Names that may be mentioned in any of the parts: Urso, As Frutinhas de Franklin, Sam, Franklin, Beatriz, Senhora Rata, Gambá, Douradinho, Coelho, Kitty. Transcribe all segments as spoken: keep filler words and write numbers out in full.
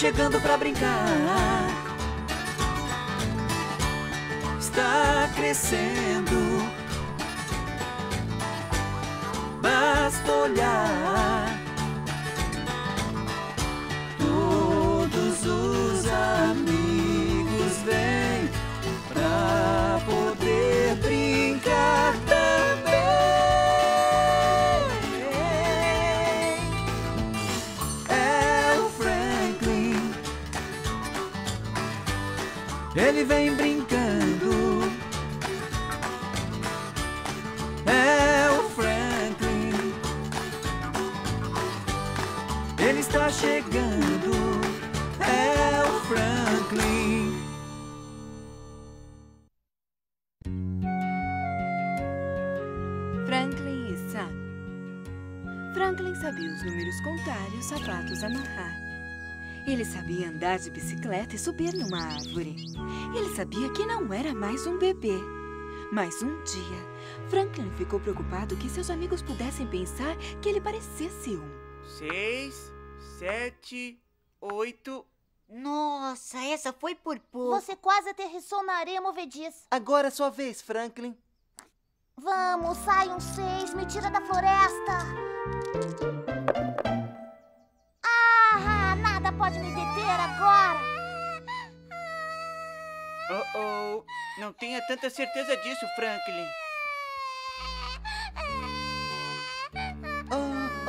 chegando pra brincar. Está crescendo, basta olhar. Todos os amigos vêm pra poder brincar também. É o Franklin, ele vem brincando. Está chegando, é o Franklin. Franklin e Sam. Franklin sabia os números contar e os sapatos amarrar. Ele sabia andar de bicicleta e subir numa árvore. Ele sabia que não era mais um bebê. Mas um dia, Franklin ficou preocupado que seus amigos pudessem pensar que ele parecesse um. Seis... Sete, oito... Nossa, essa foi por pouco. Você quase aterrissou na areia movediça. Agora é sua vez, Franklin. Vamos, sai um seis, me tira da floresta. Ah, nada pode me deter agora. Oh, oh, não tenha tanta certeza disso, Franklin.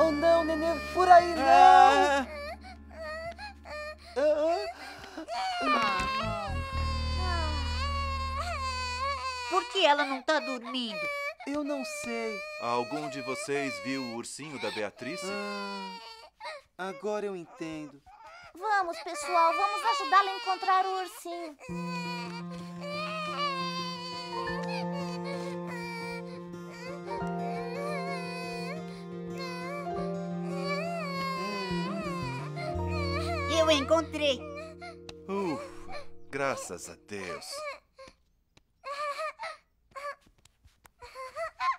Oh, não, neném, por aí não! Ah. Ah, não. Por que ela não tá dormindo? Eu não sei. Algum de vocês viu o ursinho da Beatriz? Ah, agora eu entendo. Vamos, pessoal, vamos ajudá-la a encontrar o ursinho. Eu encontrei. Ufa, graças a Deus.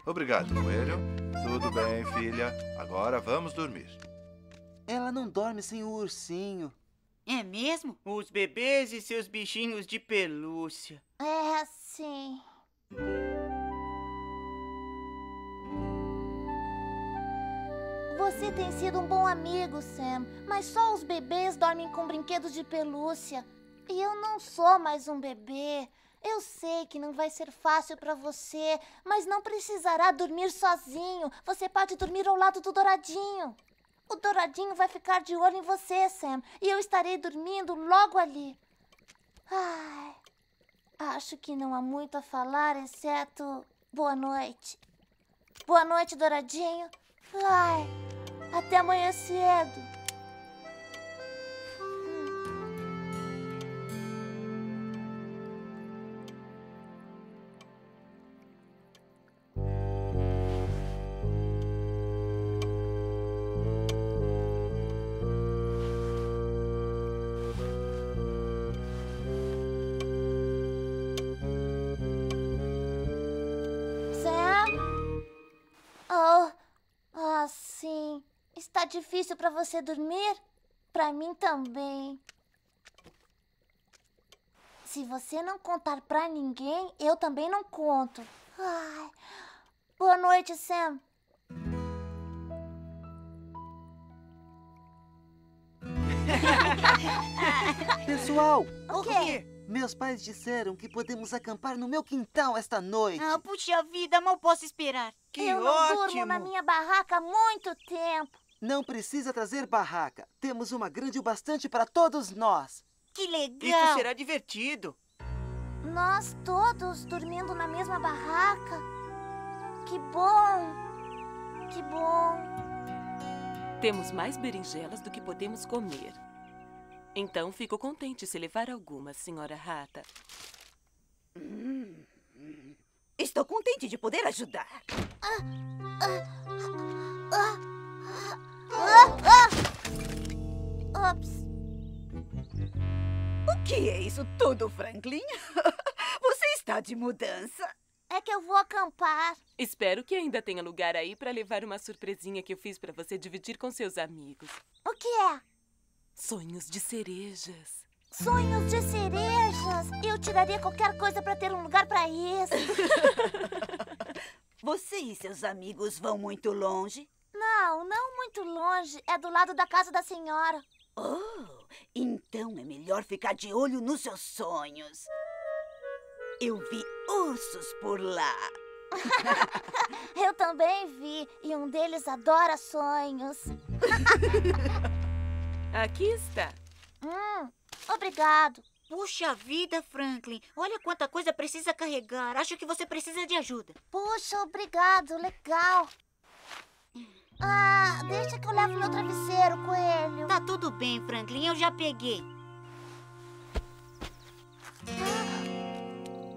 Obrigado, Coelho. Tudo bem, filha. Agora vamos dormir. Ela não dorme sem o ursinho. É mesmo? Os bebês e seus bichinhos de pelúcia. É assim. Você tem sido um bom amigo, Sam, mas só os bebês dormem com brinquedos de pelúcia. E eu não sou mais um bebê. Eu sei que não vai ser fácil pra você, mas não precisará dormir sozinho. Você pode dormir ao lado do Douradinho. O Douradinho vai ficar de olho em você, Sam, e eu estarei dormindo logo ali. Ai, acho que não há muito a falar, exceto boa noite. Boa noite, Douradinho. Ai, até amanhã cedo. Sam? Oh... Ah, sim. Está difícil para você dormir? Para mim também. Se você não contar para ninguém, eu também não conto. Ai. Boa noite, Sam. Pessoal! O quê? Meus pais disseram que podemos acampar no meu quintal esta noite. Ah, puxa vida, mal posso esperar. Que ótimo! Eu não durmo na minha barraca há muito tempo. Não precisa trazer barraca. Temos uma grande o bastante para todos nós. Que legal! Isso será divertido. Nós todos dormindo na mesma barraca? Que bom! Que bom! Temos mais berinjelas do que podemos comer. Então, fico contente se levar alguma, Senhora Rata. Hum, hum. Estou contente de poder ajudar. Ah, ah, ah, ah, ah. Ops. O que é isso tudo, Franklin? Você está de mudança. É que eu vou acampar. Espero que ainda tenha lugar aí para levar uma surpresinha que eu fiz para você dividir com seus amigos. O que é? Sonhos de cerejas. Sonhos de cerejas? Eu tiraria qualquer coisa para ter um lugar para isso. Você e seus amigos vão muito longe? Não, não muito longe. É do lado da casa da senhora. Oh, então é melhor ficar de olho nos seus sonhos. Eu vi ursos por lá. Eu também vi, e um deles adora sonhos. Aqui está. Hum, obrigado. Puxa vida, Franklin. Olha quanta coisa precisa carregar. Acho que você precisa de ajuda. Puxa, obrigado. Legal. Ah, deixa que eu levo meu travesseiro, Coelho. Tá tudo bem, Franklin. Eu já peguei.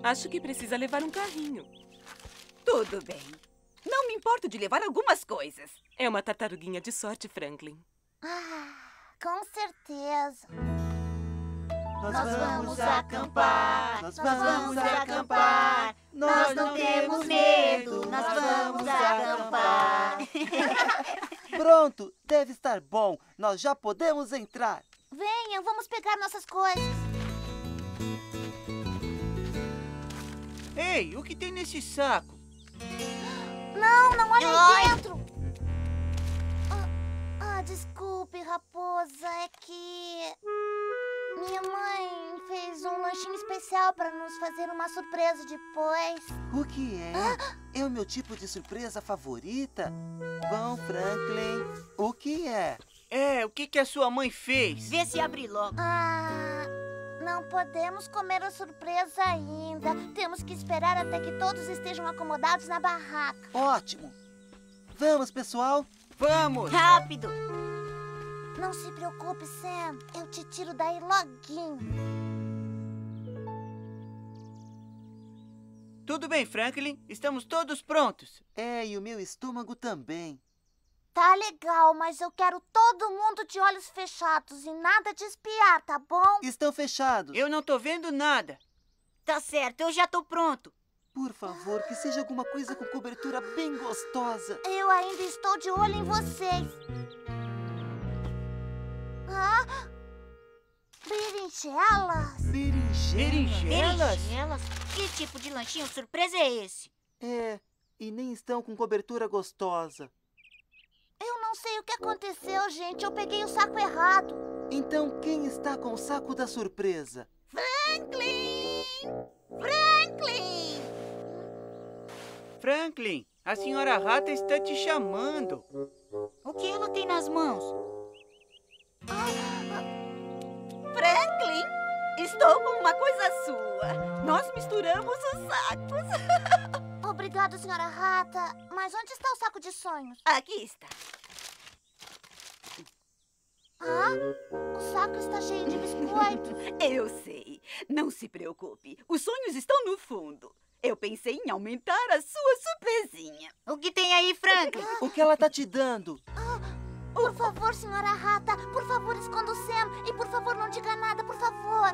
Acho que precisa levar um carrinho. Tudo bem. Não me importo de levar algumas coisas. É uma tartaruguinha de sorte, Franklin. Ah, com certeza. Nós, Nós vamos acampar. Nós vamos acampar. Nós não temos medo. Nós vamos acampar. Pronto, deve estar bom. Nós já podemos entrar. Venham, vamos pegar nossas coisas. Ei, o que tem nesse saco? Não, não olha aí Ai. dentro! Ah, ah, desculpe, raposa, é que... minha mãe fez um lanchinho especial para nos fazer uma surpresa depois. O que é? Ah? É o meu tipo de surpresa favorita? Bom, Franklin, o que é? É, o que, que a sua mãe fez? Vê se abre logo. Ah... Não podemos comer a surpresa ainda. Temos que esperar até que todos estejam acomodados na barraca. Ótimo! Vamos, pessoal! Vamos! Rápido! Não se preocupe, Sam. Eu te tiro daí loguinho. Tudo bem, Franklin. Estamos todos prontos. É, e o meu estômago também. Tá legal, mas eu quero todo mundo de olhos fechados e nada de espiar, tá bom? Estão fechados. Eu não tô vendo nada. Tá certo, eu já tô pronto. Por favor, que seja alguma coisa com cobertura bem gostosa. Eu ainda estou de olho em vocês. Ah! Berinjelas? Berinjelas? Berinjelas? Berinjelas? Que tipo de lanchinho surpresa é esse? É, e nem estão com cobertura gostosa. Eu não sei o que aconteceu, gente. Eu peguei o saco errado. Então quem está com o saco da surpresa? Franklin! Franklin! Franklin, a senhora Rata está te chamando. O que ela tem nas mãos? Franklin, estou com uma coisa sua. Nós misturamos os sacos. Obrigado, senhora Rata. Mas onde está o saco de sonhos? Aqui está. Ah, o saco está cheio de biscoitos. Eu sei. Não se preocupe. Os sonhos estão no fundo. Eu pensei em aumentar a sua surpresinha. O que tem aí, Franklin? Ah. O que ela está te dando? Ah, por favor, senhora Rata. Por favor, esconda o Sam. E por favor, não diga nada, por favor.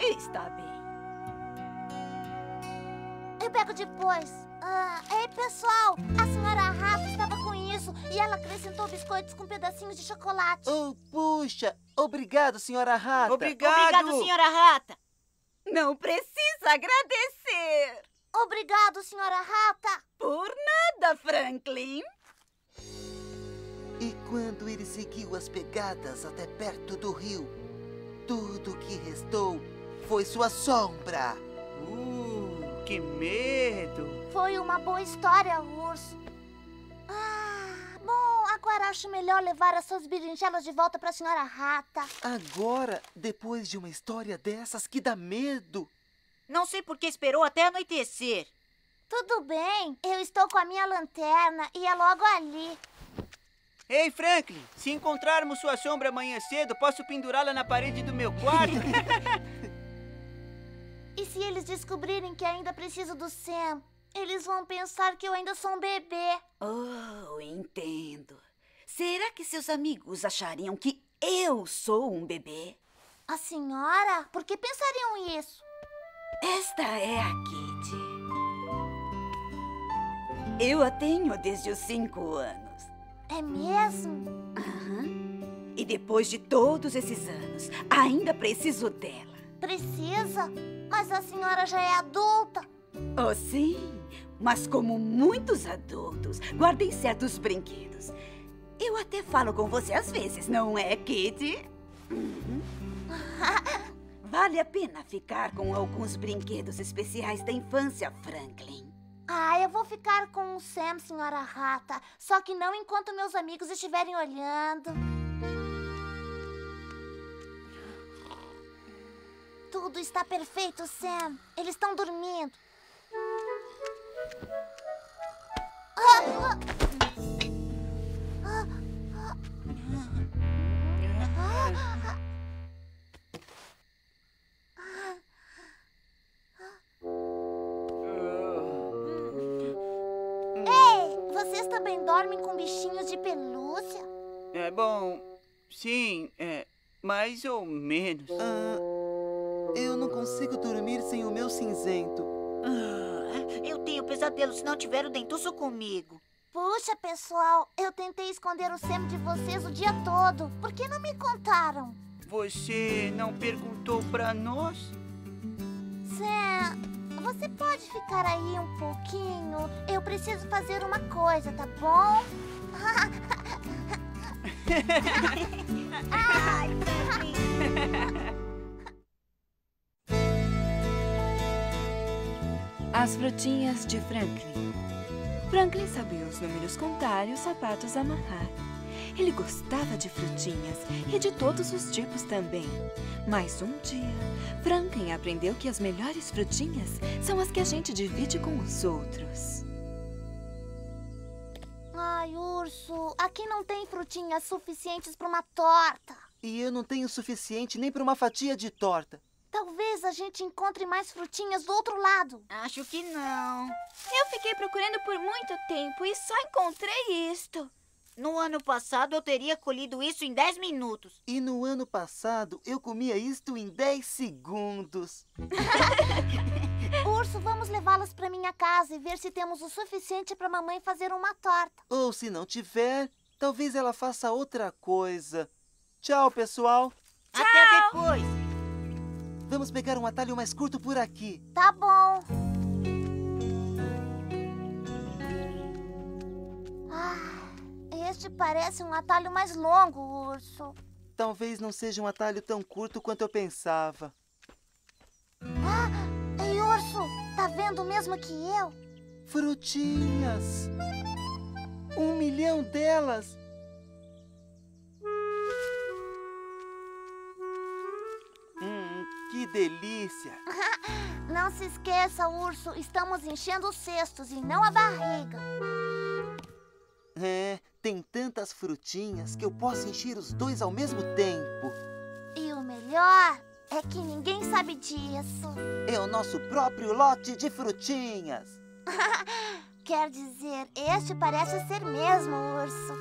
Está bem. Eu pego depois. Ah, ei, pessoal, a senhora Rata estava com isso e ela acrescentou biscoitos com pedacinhos de chocolate. Oh, puxa! Obrigado, senhora Rata. Obrigado. Obrigado, senhora Rata. Não precisa agradecer. Obrigado, senhora Rata. Por nada, Franklin. E quando ele seguiu as pegadas até perto do rio, tudo que restou foi sua sombra. Uh, que medo. Foi uma boa história, urso. Ah, bom, agora acho melhor levar as suas berinjelas de volta para a senhora Rata. Agora, depois de uma história dessas que dá medo. Não sei por que esperou até anoitecer. Tudo bem, eu estou com a minha lanterna e é logo ali. Ei, Franklin, se encontrarmos sua sombra amanhã cedo, posso pendurá-la na parede do meu quarto? E se eles descobrirem que ainda preciso do Sam? Eles vão pensar que eu ainda sou um bebê. Oh, entendo. Será que seus amigos achariam que eu sou um bebê? A senhora? Por que pensariam isso? Esta é a Kitty. Eu a tenho desde os cinco anos. É mesmo? Aham. E depois de todos esses anos, ainda preciso dela. Precisa? Mas a senhora já é adulta. Oh, sim. Mas como muitos adultos, guardei certos brinquedos. Eu até falo com você às vezes, não é, Kitty? Uhum. Vale a pena ficar com alguns brinquedos especiais da infância, Franklin. Ah, eu vou ficar com o Sam, senhora Rata. Só que não enquanto meus amigos estiverem olhando. Tudo está perfeito, Sam. Eles estão dormindo. Ei, vocês também dormem com bichinhos de pelúcia? É bom, sim, é, mais ou menos. Ah, eu não consigo dormir sem o meu cinzento. Eu tenho pesadelo se não tiver o dentuço comigo. Puxa, pessoal, eu tentei esconder o Sam de vocês o dia todo. Por que não me contaram? Você não perguntou pra nós? Sam, você pode ficar aí um pouquinho? Eu preciso fazer uma coisa, tá bom? Ai, tadinho. As Frutinhas de Franklin. Franklin sabia os números contar e os sapatos amarrar. Ele gostava de frutinhas e de todos os tipos também. Mas um dia, Franklin aprendeu que as melhores frutinhas são as que a gente divide com os outros. Ai, Urso, aqui não tem frutinhas suficientes para uma torta. E eu não tenho suficiente nem para uma fatia de torta. Talvez a gente encontre mais frutinhas do outro lado. Acho que não. Eu fiquei procurando por muito tempo e só encontrei isto. No ano passado eu teria colhido isso em dez minutos. E no ano passado eu comia isto em dez segundos. Urso, vamos levá-las para minha casa e ver se temos o suficiente para mamãe fazer uma torta. Ou se não tiver, talvez ela faça outra coisa. Tchau, pessoal. Tchau. Até depois. Vamos pegar um atalho mais curto por aqui. Tá bom. Ah, este parece um atalho mais longo, Urso. Talvez não seja um atalho tão curto quanto eu pensava. Ah, ei, Urso, tá vendo o mesmo que eu? Frutinhas. Um milhão delas. Que delícia! Não se esqueça, Urso. Estamos enchendo os cestos e não a barriga. É, tem tantas frutinhas que eu posso encher os dois ao mesmo tempo. E o melhor é que ninguém sabe disso. É o nosso próprio lote de frutinhas. Quer dizer, este parece ser mesmo, Urso.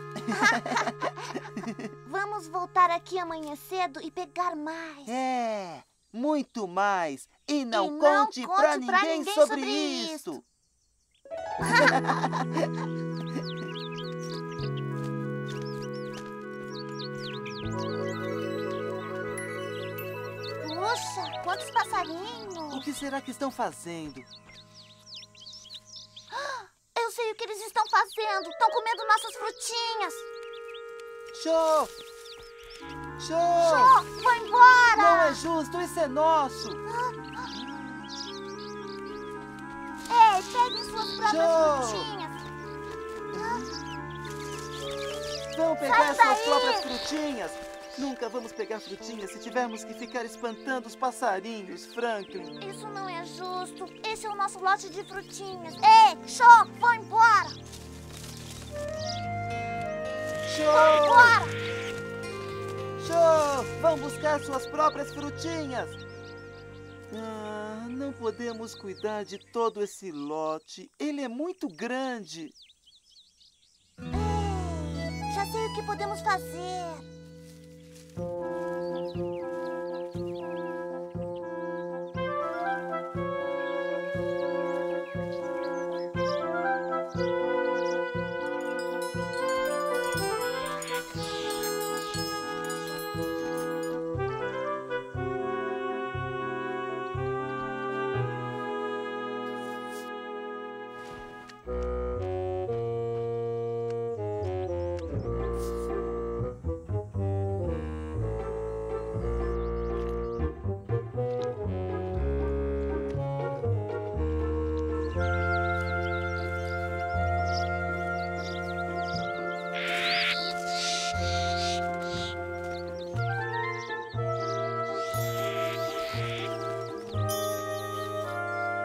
Vamos voltar aqui amanhã cedo e pegar mais. É... muito mais. E não, e não conte, conte pra ninguém, pra ninguém sobre, sobre isso. Puxa, quantos passarinhos! O que será que estão fazendo? Eu sei o que eles estão fazendo. Estão comendo nossas frutinhas. Show! Show! Show! Vai embora! Não é justo, isso é nosso! Ei, peguem suas próprias frutinhas! Vão pegar suas próprias frutinhas! Nunca vamos pegar frutinhas se tivermos que ficar espantando os passarinhos, Franklin! Isso não é justo! Esse é o nosso lote de frutinhas! Ei, show! Vão embora! Show! Vão embora! Show! Vão buscar suas próprias frutinhas! Ah, não podemos cuidar de todo esse lote. Ele é muito grande. Ei, já sei o que podemos fazer.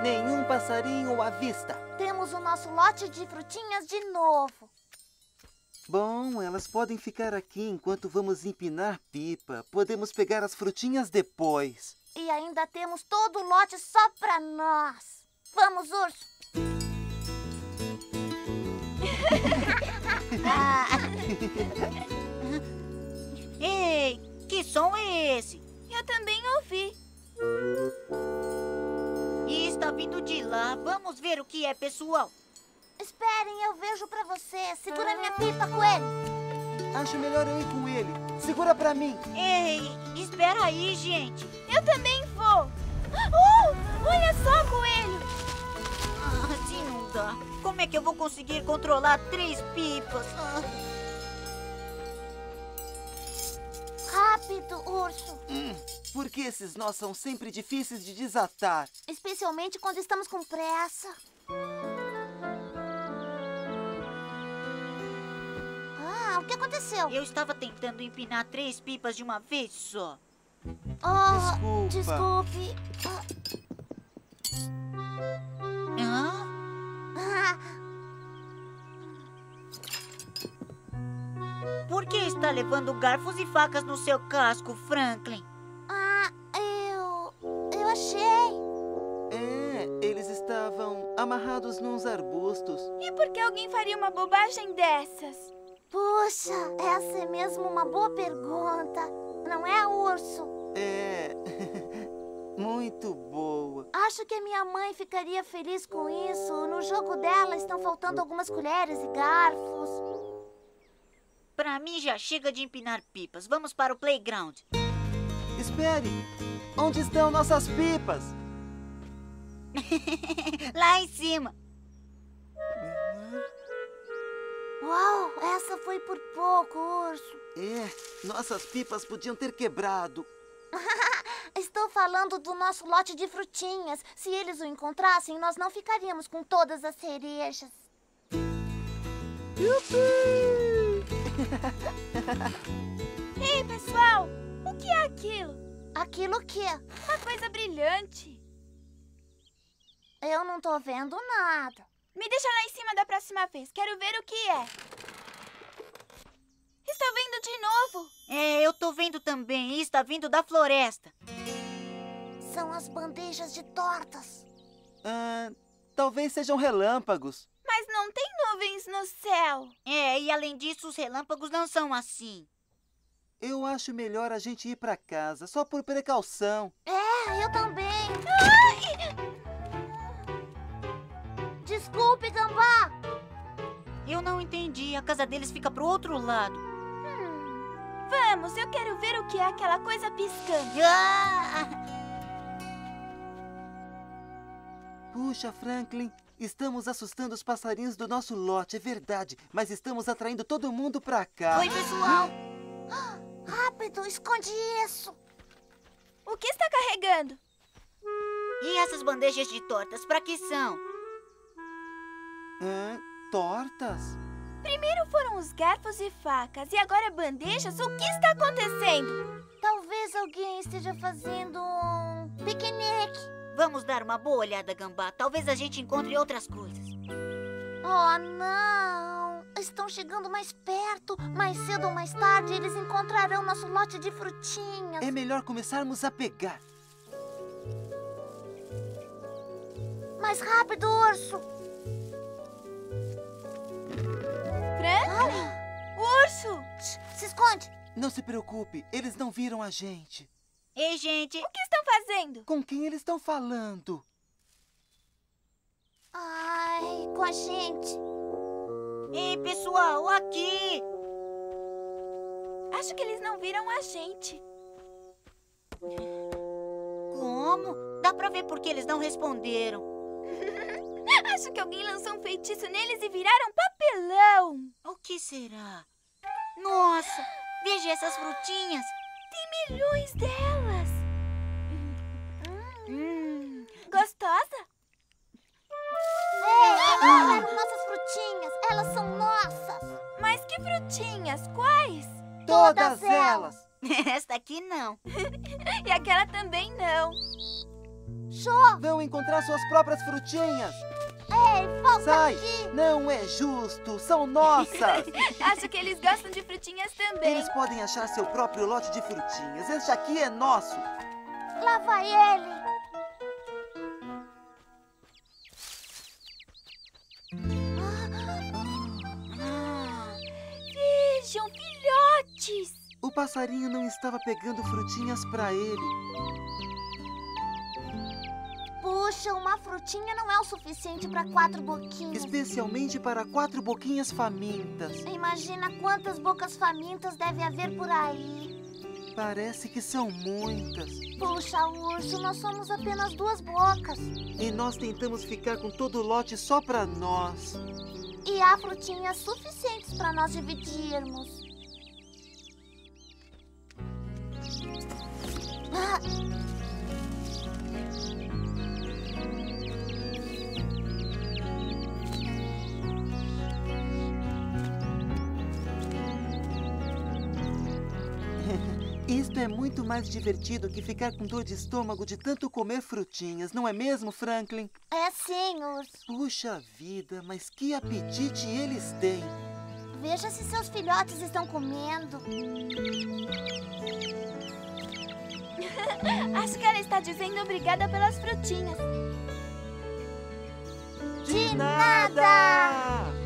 Nenhum passarinho à vista. Temos o nosso lote de frutinhas de novo. Bom, elas podem ficar aqui enquanto vamos empinar pipa. Podemos pegar as frutinhas depois. E ainda temos todo o lote só pra nós. Vamos, urso. Ah. Ei, que som é esse? Eu também ouvi. Está vindo de lá. Vamos ver o que é, pessoal. Esperem, eu vejo pra você. Segura minha pipa, coelho. Acho melhor eu ir com ele. Segura pra mim. Ei, espera aí, gente. Eu também vou. Oh, olha só, coelho. Ah, assim não dá. Como é que eu vou conseguir controlar três pipas? Ah. Rápido, urso. Hum. Por que esses nós são sempre difíceis de desatar? Especialmente quando estamos com pressa. Ah, o que aconteceu? Eu estava tentando empinar três pipas de uma vez só. Oh, desculpa. Desculpe. Hã? Por que está levando garfos e facas no seu casco, Franklin? Achei! É, eles estavam amarrados nos arbustos. E por que alguém faria uma bobagem dessas? Puxa, essa é mesmo uma boa pergunta. Não é, urso? É, muito boa. Acho que a minha mãe ficaria feliz com isso. No jogo dela estão faltando algumas colheres e garfos. Pra mim já chega de empinar pipas. Vamos para o playground. Espere! Onde estão nossas pipas? Lá em cima. Uau, essa foi por pouco, urso. É, nossas pipas podiam ter quebrado. Estou falando do nosso lote de frutinhas. Se eles o encontrassem, nós não ficaríamos com todas as cerejas. Ei, pessoal, o que é aquilo? Aquilo o quê? Uma coisa brilhante. Eu não tô vendo nada. Me deixa lá em cima da próxima vez. Quero ver o que é. Está vindo de novo. É, eu tô vendo também. Está vindo da floresta. São as bandejas de tortas. Ah, talvez sejam relâmpagos. Mas não tem nuvens no céu. É, e além disso, os relâmpagos não são assim. Eu acho melhor a gente ir pra casa, só por precaução. É, eu também. Ai! Desculpe, Gambá. Eu não entendi. A casa deles fica pro outro lado. Hum. Vamos, eu quero ver o que é aquela coisa piscando. Ah! Puxa, Franklin, estamos assustando os passarinhos do nosso lote, é verdade. Mas estamos atraindo todo mundo pra cá. Oi, pessoal. Ah! Rápido, esconde isso. O que está carregando? E essas bandejas de tortas, para que são? Hã? Tortas? Primeiro foram os garfos e facas, e agora bandejas. O que está acontecendo? Talvez alguém esteja fazendo um piquenique. Vamos dar uma boa olhada, Gambá. Talvez a gente encontre outras coisas. Oh, não. Estão chegando mais perto. Mais cedo ou mais tarde, eles encontrarão nosso lote de frutinhas. É melhor começarmos a pegar. Mais rápido, urso. Franklin! Ah. Urso! Se esconde. Não se preocupe, eles não viram a gente. Ei, gente. O que estão fazendo? Com quem eles estão falando? Ai, com a gente. Ei, pessoal, aqui! Acho que eles não viram a gente. Como? Dá pra ver porque eles não responderam. Acho que alguém lançou um feitiço neles e viraram papelão. O que será? Nossa, veja essas frutinhas. Tem milhões delas. Hum. Gostosa? Ei, olha, nossas frutinhas. Elas são nossas. Mas que frutinhas? Quais? Todas, Todas elas. Esta aqui não. E aquela também não. Show! Vão encontrar suas próprias frutinhas. Ei, volta Sai. Aqui! Não é justo! São nossas! Acho que eles gostam de frutinhas também. Eles podem achar seu próprio lote de frutinhas. Este aqui é nosso. Lá vai ele! Ah, vejam, filhotes! O passarinho não estava pegando frutinhas para ele. Puxa, uma frutinha não é o suficiente para quatro boquinhas. Especialmente para quatro boquinhas famintas. Imagina quantas bocas famintas deve haver por aí. Parece que são muitas. Puxa, Urso, nós somos apenas duas bocas. E nós tentamos ficar com todo o lote só para nós. E há frutinhas suficientes para nós dividirmos. Ah. Isto é muito mais divertido que ficar com dor de estômago de tanto comer frutinhas, não é mesmo, Franklin? É, senhor. Puxa vida, mas que apetite eles têm! Veja se seus filhotes estão comendo. Acho que ela está dizendo obrigada pelas frutinhas. De nada!